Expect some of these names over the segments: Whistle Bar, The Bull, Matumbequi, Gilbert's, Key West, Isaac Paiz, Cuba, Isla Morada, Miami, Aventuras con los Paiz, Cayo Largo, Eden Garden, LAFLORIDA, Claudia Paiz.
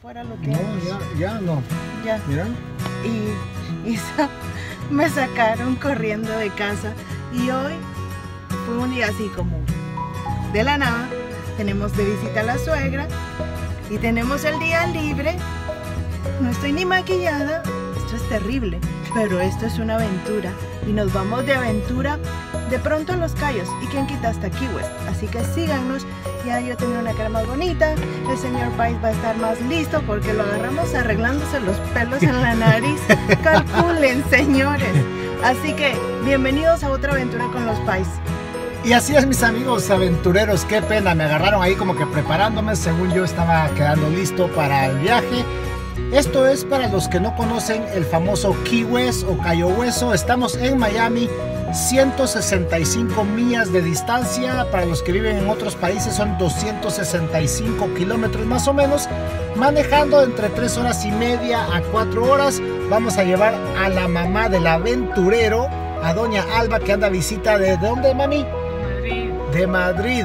fuera lo que... No, ya no. Ya. Mira. Y me sacaron corriendo de casa. Y hoy fue un día así como de la nada. Tenemos de visita a la suegra y tenemos el día libre. No estoy ni maquillada. Esto es terrible, pero esto es una aventura. Y nos vamos de aventura de pronto a Los Cayos. Y quien quita hasta Key West. Así que síganos. Ya yo tengo una cara más bonita. El señor Paiz va a estar más listo porque lo agarramos arreglándose los pelos en la nariz. Calculen, señores. Así que bienvenidos a otra aventura con los Paiz. Y así es, mis amigos aventureros. Qué pena, me agarraron ahí como que preparándome. Según yo estaba quedando listo para el viaje. Esto es para los que no conocen el famoso Key West o Cayo Hueso. Estamos en Miami, 165 millas de distancia. Para los que viven en otros países son 265 kilómetros más o menos. Manejando entre 3 horas y media a 4 horas. Vamos a llevar a la mamá del aventurero, a doña Alba, que anda a visita de ¿dónde, mami? Madrid. De Madrid.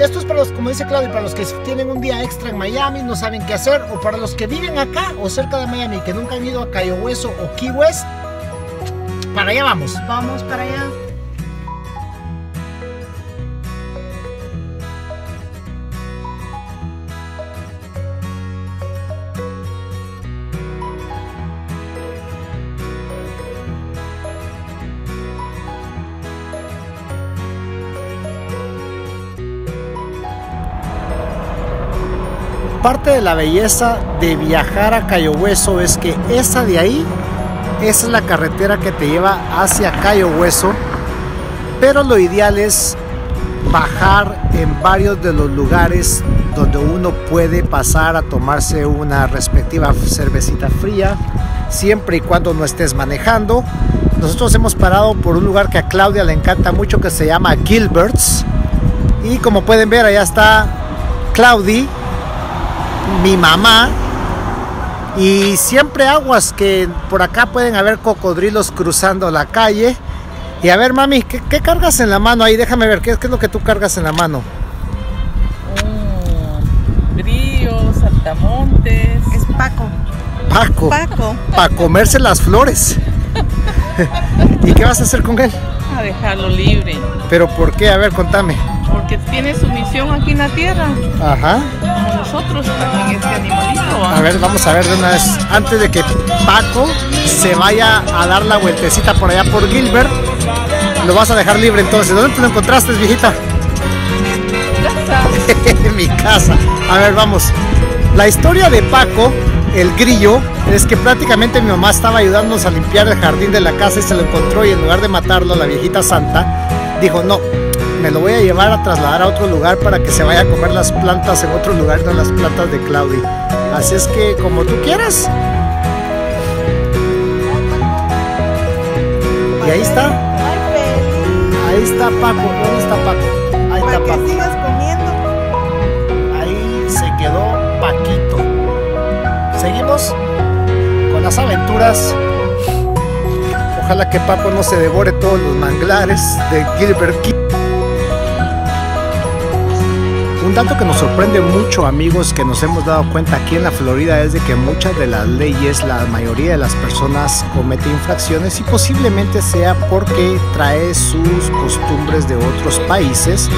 Esto es para los, como dice Claudio, para los que tienen un día extra en Miami, no saben qué hacer, o para los que viven acá o cerca de Miami, que nunca han ido a Cayo Hueso o Key West, para allá vamos. Vamos para allá. Parte de la belleza de viajar a Cayo Hueso es que esa de ahí, esa es la carretera que te lleva hacia Cayo Hueso, pero lo ideal es bajar en varios de los lugares donde uno puede pasar a tomarse una respectiva cervecita fría, siempre y cuando no estés manejando. Nosotros hemos parado por un lugar que a Claudia le encanta mucho, que se llama Gilbert's, y como pueden ver, allá está Claudia, mi mamá, y siempre aguas, que por acá pueden haber cocodrilos cruzando la calle. Y a ver, mami, ¿qué cargas en la mano ahí? Déjame ver, ¿qué es lo que tú cargas en la mano? Brillos, saltamontes. Es Paco. Paco. Paco. Para comerse las flores. ¿Y qué vas a hacer con él? A dejarlo libre. ¿Pero por qué? A ver, contame. Porque tiene su misión aquí en la tierra. Ajá. Nosotros también, este animalito. A ver, vamos a ver de una vez. Antes de que Paco se vaya a dar la vueltecita por allá por Gilbert, lo vas a dejar libre entonces. ¿Dónde te lo encontraste, viejita? En mi casa. En mi casa. A ver, vamos. La historia de Paco, el grillo, es que prácticamente mi mamá estaba ayudándonos a limpiar el jardín de la casa y se lo encontró, y en lugar de matarlo, la viejita santa dijo, no, me lo voy a llevar a trasladar a otro lugar para que se vaya a comer las plantas en otro lugar, no las plantas de Claudia. Así es que como tú quieras. Y ahí está. Ahí está Paco. ¿Dónde está Paco? Ahí está Paco. Sigas comiendo. Ahí se quedó Paquito. Seguimos con las aventuras. Ojalá que Paco no se devore todos los manglares de Gilbert Key. Un dato que nos sorprende mucho, amigos, que nos hemos dado cuenta aquí en la Florida, es de que muchas de las leyes, la mayoría de las personas comete infracciones, y posiblemente sea porque trae sus costumbres de otros países.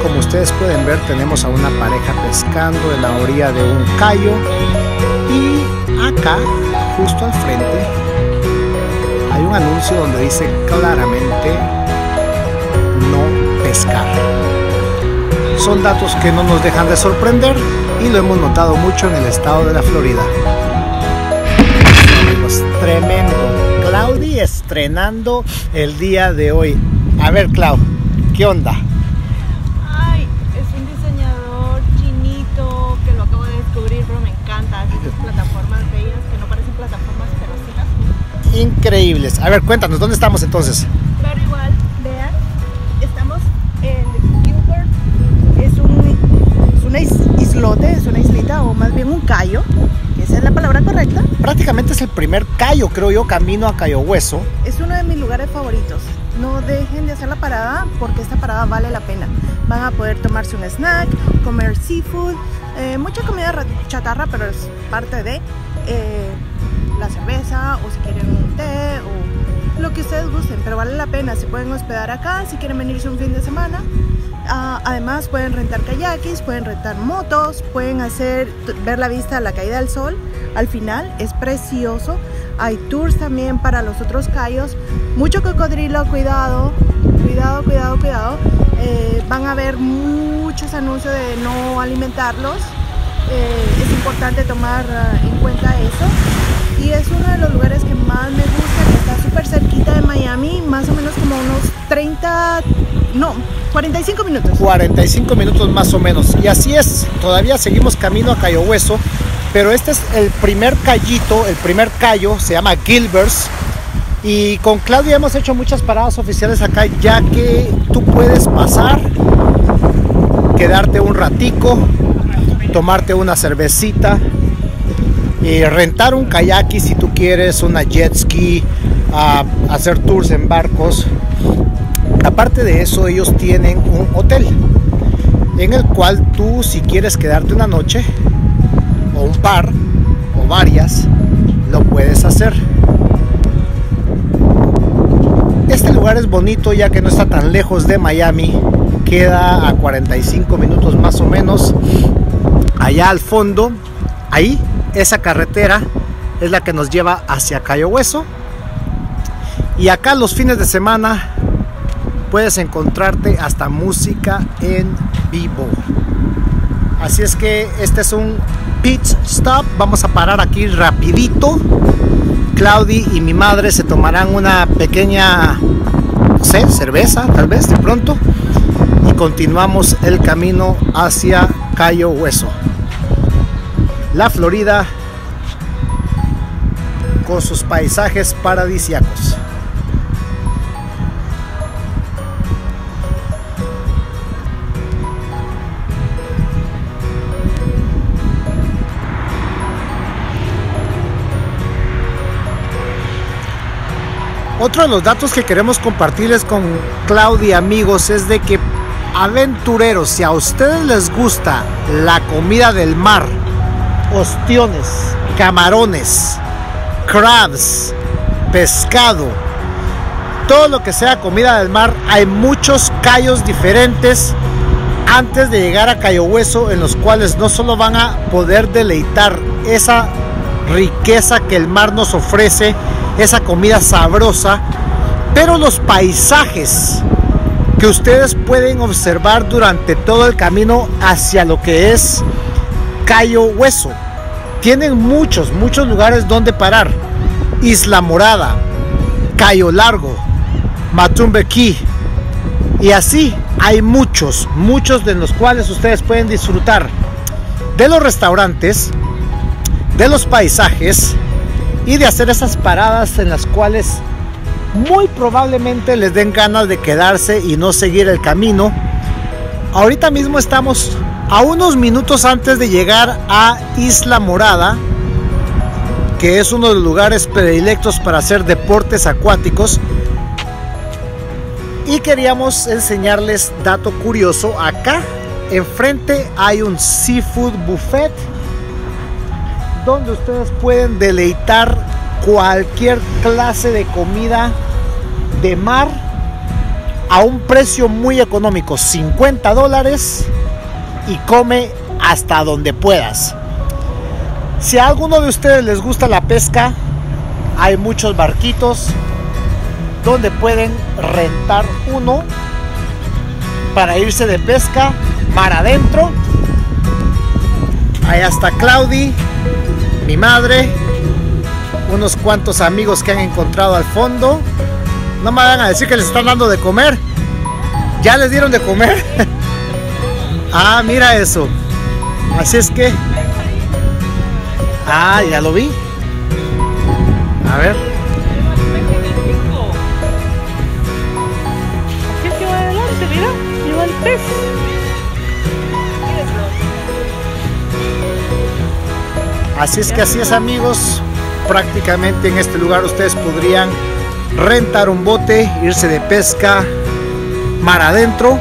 Como ustedes pueden ver, tenemos a una pareja pescando en la orilla de un cayo, y acá, justo al frente, hay un anuncio donde dice claramente no pescar. Son datos que no nos dejan de sorprender, y lo hemos notado mucho en el estado de la Florida. Amigos, tremendo. Claudia estrenando el día de hoy. A ver, Clau, ¿qué onda? Ay, es un diseñador chinito que lo acabo de descubrir, pero me encanta. Esas plataformas bellas que no parecen plataformas, pero sí las... Increíbles. A ver, cuéntanos, ¿dónde estamos entonces? Pero igual, vean, estamos en... es una islita, o más bien un cayo, esa es la palabra correcta. Prácticamente es el primer cayo, creo yo, camino a Cayo Hueso. Es uno de mis lugares favoritos. No dejen de hacer la parada, porque esta parada vale la pena. Van a poder tomarse un snack, comer seafood, Mucha comida chatarra, pero es parte de la cerveza, o si quieren un té o lo que ustedes gusten, pero vale la pena. Se pueden hospedar acá si quieren venirse un fin de semana. Además pueden rentar kayakis, pueden rentar motos, pueden ver la vista a la caída del sol al final, es precioso. Hay tours también para los otros cayos, mucho cocodrilo, cuidado. Van a ver muchos anuncios de no alimentarlos, es importante tomar en cuenta eso. Y es uno de los lugares que más me gusta, que está súper cerquita de Miami, más o menos como unos 45 minutos más o menos. Y así es, todavía seguimos camino a Cayo Hueso, pero este es el primer cayito, el primer cayo, se llama Gilbert's. Y con Claudia hemos hecho muchas paradas oficiales acá, ya que tú puedes pasar, quedarte un ratico, tomarte una cervecita, y rentar un kayaki si tú quieres, una jet ski, hacer tours en barcos. Aparte de eso, ellos tienen un hotel en el cual tú, si quieres quedarte una noche o un par o varias, lo puedes hacer. Este lugar es bonito ya que no está tan lejos de Miami, queda a 45 minutos más o menos. Allá al fondo, ahí, esa carretera es la que nos lleva hacia Cayo Hueso. Y acá los fines de semana puedes encontrarte hasta música en vivo. Así es que este es un pit stop, vamos a parar aquí rapidito. Claudia y mi madre se tomarán una pequeña, no sé, cerveza tal vez de pronto, y continuamos el camino hacia Cayo Hueso, la Florida, con sus paisajes paradisíacos. Otro de los datos que queremos compartirles con Claudia, amigos, es de que, aventureros, si a ustedes les gusta la comida del mar, ostiones, camarones, crabs, pescado, todo lo que sea comida del mar, hay muchos cayos diferentes antes de llegar a Cayo Hueso, en los cuales no solo van a poder deleitar esa riqueza que el mar nos ofrece, esa comida sabrosa, pero los paisajes que ustedes pueden observar durante todo el camino hacia lo que es Cayo Hueso. Tienen muchos lugares donde parar: Isla Morada, Cayo Largo, Matumbequi, y así hay muchos de los cuales ustedes pueden disfrutar de los restaurantes, de los paisajes y de hacer esas paradas en las cuales muy probablemente les den ganas de quedarse y no seguir el camino. Ahorita mismo estamos a unos minutos antes de llegar a Isla Morada, que es uno de los lugares predilectos para hacer deportes acuáticos, y queríamos enseñarles dato curioso. Acá enfrente hay un seafood buffet donde ustedes pueden deleitar cualquier clase de comida de mar a un precio muy económico, $50, y come hasta donde puedas. Si a alguno de ustedes les gusta la pesca, hay muchos barquitos donde pueden rentar uno para irse de pesca mar adentro. Ahí está Claudia, mi madre, unos cuantos amigos que han encontrado al fondo. No me van a decir que les están dando de comer. ¿Ya les dieron de comer? Ah, mira eso. Así es que... ah, ya lo vi. A ver. ¿Qué es que va adelante? Mira, lleva el pez. Así es que así es, amigos. Prácticamente en este lugar ustedes podrían rentar un bote, irse de pesca mar adentro.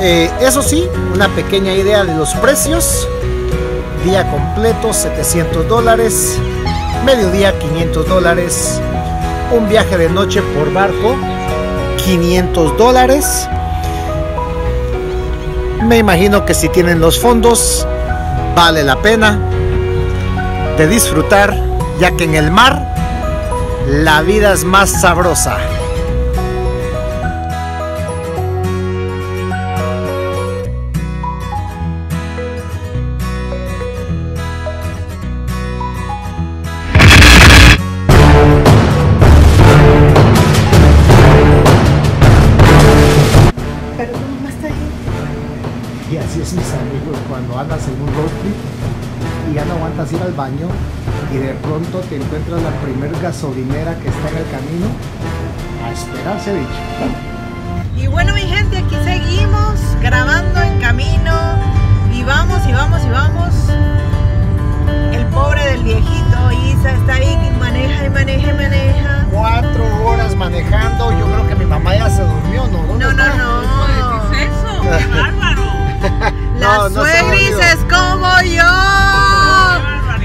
Eso sí, una pequeña idea de los precios: día completo $700, mediodía $500, un viaje de noche por barco $500. Me imagino que si tienen los fondos vale la pena de disfrutar, ya que en el mar la vida es más sabrosa. Y así es, mis amigos, cuando andas en un road trip y ya no aguantas ir al baño y de pronto te encuentras la primer gasolinera que está en el camino, a esperar ceviche. Y bueno, mi gente, aquí seguimos grabando en camino y vamos. El pobre del viejito Isa está ahí y maneja. 4 horas manejando. Yo creo que mi mamá ya se durmió, ¿no? No. ¿Qué es eso? ¡Qué bárbaro! La suegris es como yo.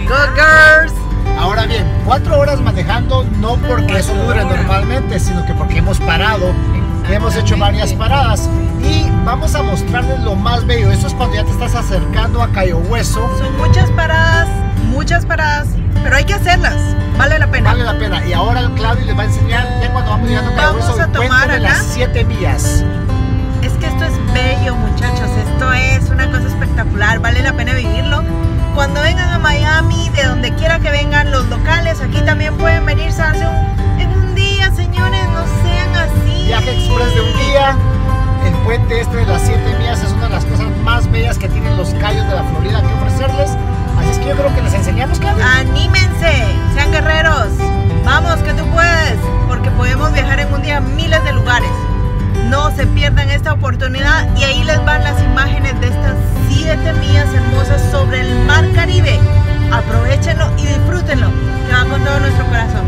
Go girls. Ahora bien, 4 horas manejando, no porque eso dure normalmente, sino que porque hemos parado, hemos hecho varias paradas y vamos a mostrarles lo más bello. Eso es cuando ya te estás acercando a Cayo Hueso. Son muchas paradas, pero hay que hacerlas, vale la pena. Vale la pena. Y ahora Claudio les va a enseñar, ya cuando vamos llegando a Cayo Hueso, el cuento de las 7 vías. Es que esto es bello, muchachos, esto es una cosa espectacular, vale la pena vivirlo. Cuando vengan a Miami, de donde quiera que vengan, los locales, aquí también pueden venir, en un día, señores, no sean así. Viaje express de un día, el puente este de las 7 millas es una de las cosas más bellas que tienen los cayos de la Florida que ofrecerles. Así es que yo creo que les enseñamos, que anímense, sean guerreros, vamos, que tú puedes, porque podemos viajar en un día a miles de lugares. No se pierdan esta oportunidad y ahí les van las imágenes de estas 7 millas hermosas sobre el mar Caribe. Aprovechenlo y disfrútenlo, que va con todo nuestro corazón.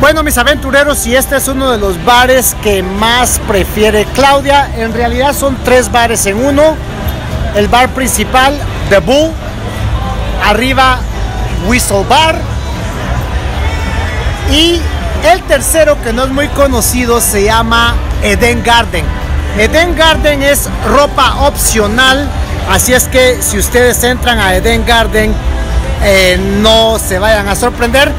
Bueno, mis aventureros, y este es uno de los bares que más prefiere Claudia. En realidad son tres bares en uno. El bar principal, The Bull. Arriba, Whistle Bar. Y el tercero, que no es muy conocido, se llama Eden Garden. Eden Garden es ropa opcional, así es que si ustedes entran a Eden Garden, no se vayan a sorprender.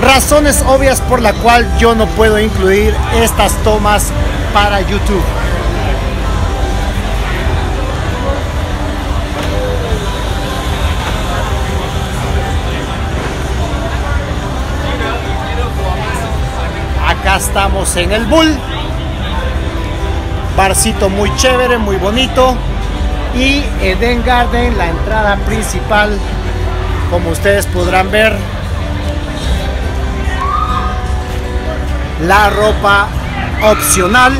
Razones obvias por la cual yo no puedo incluir estas tomas para YouTube. Acá estamos en el Bull. Barcito muy chévere, muy bonito. Y Eden Garden, la entrada principal, como ustedes podrán ver, la ropa opcional.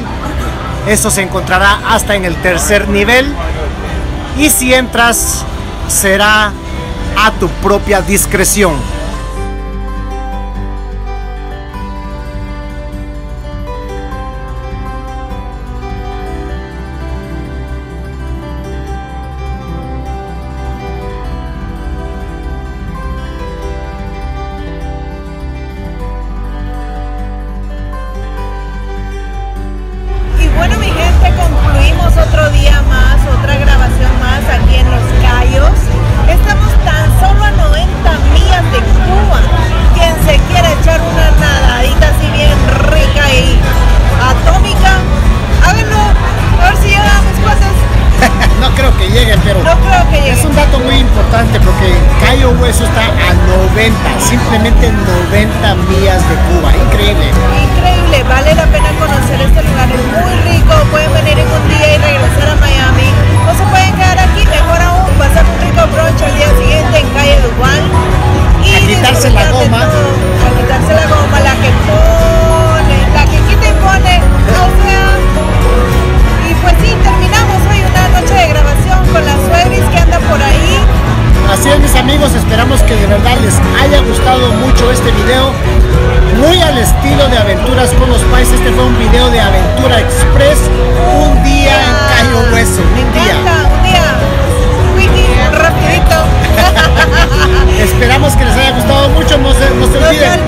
Eso se encontrará hasta en el tercer nivel. Y si entras, será a tu propia discreción. Eso está a 90, simplemente 90 millas de Cuba. Increíble. Increíble, vale la pena conocer este lugar, es muy rico. Pueden venir en un día y regresar a Miami. No se pueden quedar aquí, mejor aún, pasar un rico brunch al día siguiente en Cayo Largo. Y a quitarse la goma. Todo, a quitarse la goma, la que pone, la que quita y pone. O sea, y pues sí, terminamos hoy una noche de grabación con las suegris que andan por ahí. Así es, mis amigos, esperamos que de verdad les haya gustado mucho este video. Muy al estilo de Aventuras con los Paiz, este fue un video de Aventura Express. Un día en Cayo Hueso, un día, rapidito. Esperamos que les haya gustado mucho, no se olviden. No se olviden,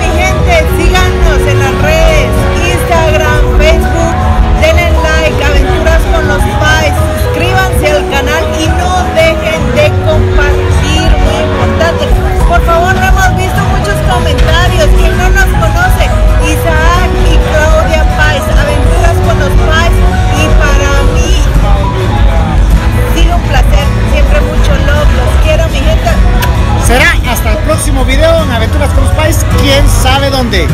mi gente, síganos en las redes, Instagram, Facebook, denle like, Aventuras con los Paiz, suscríbanse al canal y no dejen de compartir, muy importante. Por favor, no hemos visto muchos comentarios. Quien no nos conoce, Isaac y Claudia Paiz, Aventuras con los Paiz, y para mí ha sido un placer, siempre mucho love, los quiero, mi gente. Será hasta el próximo video en Aventuras con los Paiz, quién sabe dónde.